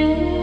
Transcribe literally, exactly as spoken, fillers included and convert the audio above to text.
you.